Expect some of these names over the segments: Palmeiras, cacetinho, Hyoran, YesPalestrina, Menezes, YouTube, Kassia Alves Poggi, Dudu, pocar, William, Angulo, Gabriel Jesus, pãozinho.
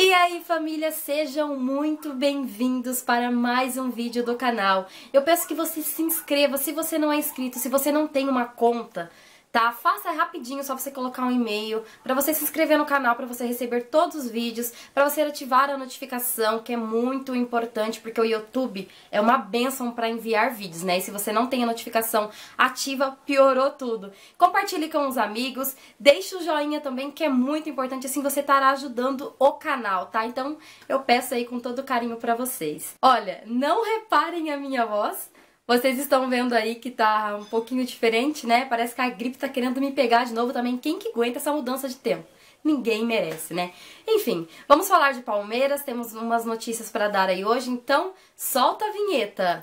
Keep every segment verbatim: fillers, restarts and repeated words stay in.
E aí família, sejam muito bem-vindos para mais um vídeo do canal. Eu peço que você se inscreva, se você não é inscrito, se você não tem uma conta, tá? Faça rapidinho, só você colocar um e-mail para você se inscrever no canal, para você receber todos os vídeos, para você ativar a notificação, que é muito importante, porque o YouTube é uma bênção para enviar vídeos, né? E se você não tem a notificação ativa, piorou tudo. Compartilhe com os amigos, deixe o joinha também, que é muito importante, assim você estará ajudando o canal, tá? Então eu peço aí com todo carinho para vocês. Olha, não reparem a minha voz. Vocês estão vendo aí que tá um pouquinho diferente, né? Parece que a gripe tá querendo me pegar de novo também. Quem que aguenta essa mudança de tempo? Ninguém merece, né? Enfim, vamos falar de Palmeiras. Temos umas notícias pra dar aí hoje, então solta a vinheta.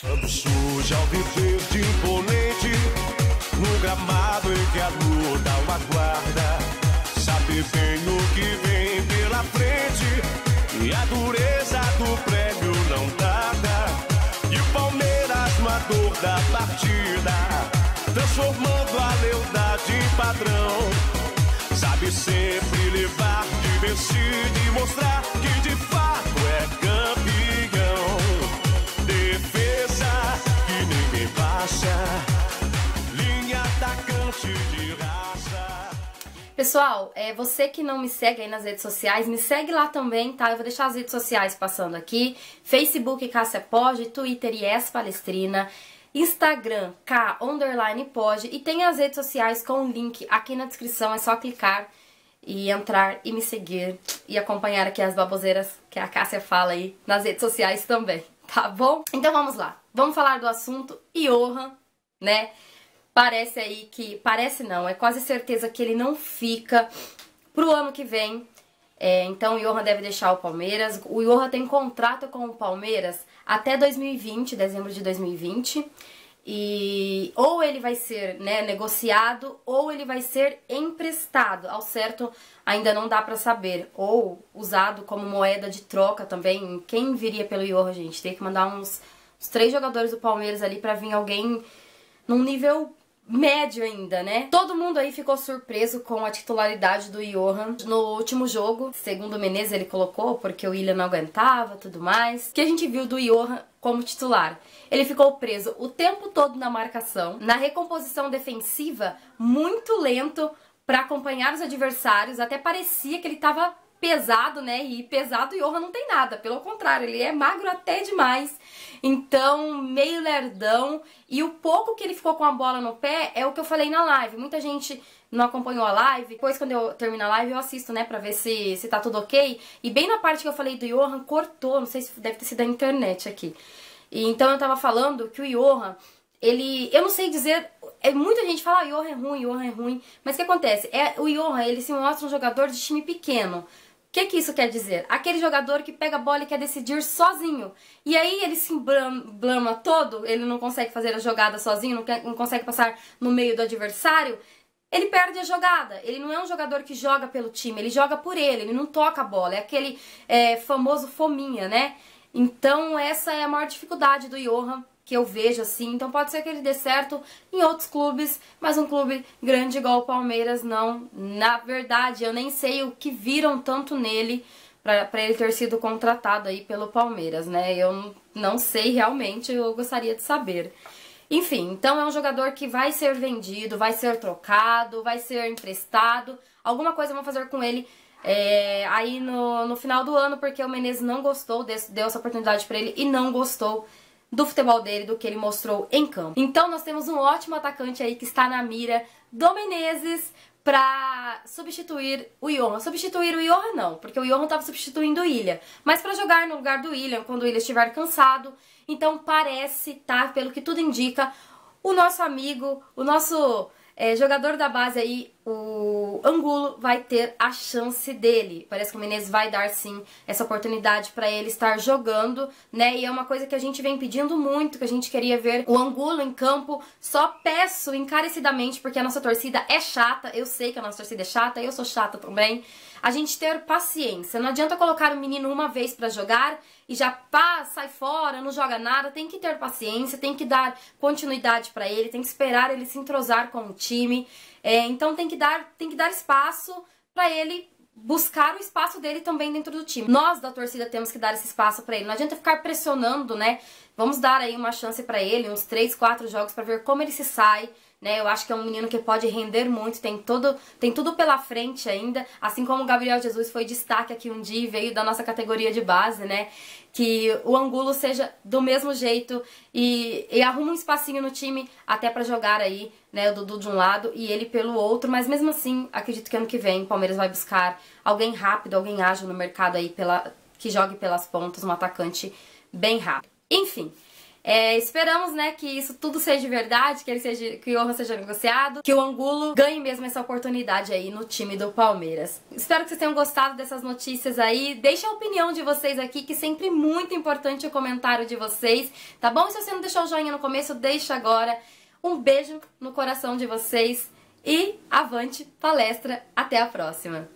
Dor da partida, transformando a lealdade em padrão, sabe sempre levar, divertir e mostrar que de fato é campeão. Defesa que ninguém passa, linha atacante de raça. Pessoal, é, você que não me segue aí nas redes sociais, me segue lá também, tá? Eu vou deixar as redes sociais passando aqui. Facebook, Kassia Poggi, Twitter, YesPalestrina, Instagram, K, underline, Poggi. E tem as redes sociais com o link aqui na descrição, é só clicar e entrar e me seguir e acompanhar aqui as baboseiras que a Kassia fala aí nas redes sociais também, tá bom? Então vamos lá, vamos falar do assunto Hyoran, né? Parece aí que... Parece não, é quase certeza que ele não fica pro ano que vem. É, então o Hyoran deve deixar o Palmeiras. O Hyoran tem contrato com o Palmeiras até dois mil e vinte, dezembro de dois mil e vinte. E ou ele vai ser, né, negociado ou ele vai ser emprestado. Ao certo ainda não dá pra saber. Ou usado como moeda de troca também. Quem viria pelo Hyoran, gente? Tem que mandar uns, uns três jogadores do Palmeiras ali pra vir alguém num nível médio ainda, né? Todo mundo aí ficou surpreso com a titularidade do Hyoran no último jogo. Segundo o Menezes, ele colocou porque o William não aguentava, tudo mais. O que a gente viu do Hyoran como titular? Ele ficou preso o tempo todo na marcação, na recomposição defensiva, muito lento para acompanhar os adversários. Até parecia que ele tava pesado, né? E pesado o Hyoran não tem nada, pelo contrário, ele é magro até demais. Então, meio lerdão. E o pouco que ele ficou com a bola no pé é o que eu falei na live. Muita gente não acompanhou a live. Depois, quando eu termino a live, eu assisto, né? Pra ver se, se tá tudo ok. E bem na parte que eu falei do Hyoran, cortou. Não sei se deve ter sido a internet aqui. E então, eu tava falando que o Hyoran, ele... Eu não sei dizer... É, muita gente fala, ah, Hyoran é ruim, Hyoran é ruim. Mas o que acontece? É, o Hyoran, ele se mostra um jogador de time pequeno. O que, que isso quer dizer? Aquele jogador que pega a bola e quer decidir sozinho. E aí ele se blama todo, ele não consegue fazer a jogada sozinho, não, quer, não consegue passar no meio do adversário. Ele perde a jogada. Ele não é um jogador que joga pelo time, ele joga por ele, ele não toca a bola. É aquele é, famoso fominha, né? Então essa é a maior dificuldade do Hyoran, que eu vejo assim. Então pode ser que ele dê certo em outros clubes, mas um clube grande igual o Palmeiras não. Na verdade, eu nem sei o que viram tanto nele pra, pra ele ter sido contratado aí pelo Palmeiras, né? Eu não sei realmente, eu gostaria de saber. Enfim, então é um jogador que vai ser vendido, vai ser trocado, vai ser emprestado. Alguma coisa vão fazer com ele é, aí no, no final do ano, porque o Menezes não gostou, deu essa oportunidade pra ele e não gostou do futebol dele, do que ele mostrou em campo. Então nós temos um ótimo atacante aí que está na mira do Menezes para substituir o Hyoran. Substituir o Hyoran não, porque o Hyoran estava substituindo o William, mas para jogar no lugar do William quando o William estiver cansado. Então parece, tá, pelo que tudo indica, o nosso amigo, o nosso é, jogador da base aí, o Angulo, vai ter a chance dele. Parece que o Menezes vai dar sim essa oportunidade para ele estar jogando, né? E é uma coisa que a gente vem pedindo muito, que a gente queria ver o Angulo em campo. Só peço encarecidamente, porque a nossa torcida é chata, eu sei que a nossa torcida é chata, eu sou chata também, a gente ter paciência. Não adianta colocar o menino uma vez para jogar e já pá, sai fora, não joga nada. Tem que ter paciência, tem que dar continuidade para ele, tem que esperar ele se entrosar com o time. É, então tem que dar, tem que dar espaço para ele buscar o espaço dele também dentro do time. Nós da torcida temos que dar esse espaço pra ele, não adianta ficar pressionando, né? Vamos dar aí uma chance pra ele, uns três, quatro jogos pra ver como ele se sai, né? Eu acho que é um menino que pode render muito, tem, todo, tem tudo pela frente ainda, assim como o Gabriel Jesus foi destaque aqui um dia e veio da nossa categoria de base, né? Que o Angulo seja do mesmo jeito e, e arruma um espacinho no time até pra jogar aí, né, o Dudu de um lado e ele pelo outro, mas mesmo assim, acredito que ano que vem o Palmeiras vai buscar alguém rápido, alguém ágil no mercado aí, pela, que jogue pelas pontas, um atacante bem rápido. Enfim, é, esperamos, né, que isso tudo seja verdade, que, ele seja, que o Hyoran seja negociado, que o Angulo ganhe mesmo essa oportunidade aí no time do Palmeiras. Espero que vocês tenham gostado dessas notícias aí. Deixa a opinião de vocês aqui, que sempre é muito importante o comentário de vocês, tá bom? E se você não deixou o joinha no começo, deixa agora. Um beijo no coração de vocês e avante palestra. Até a próxima!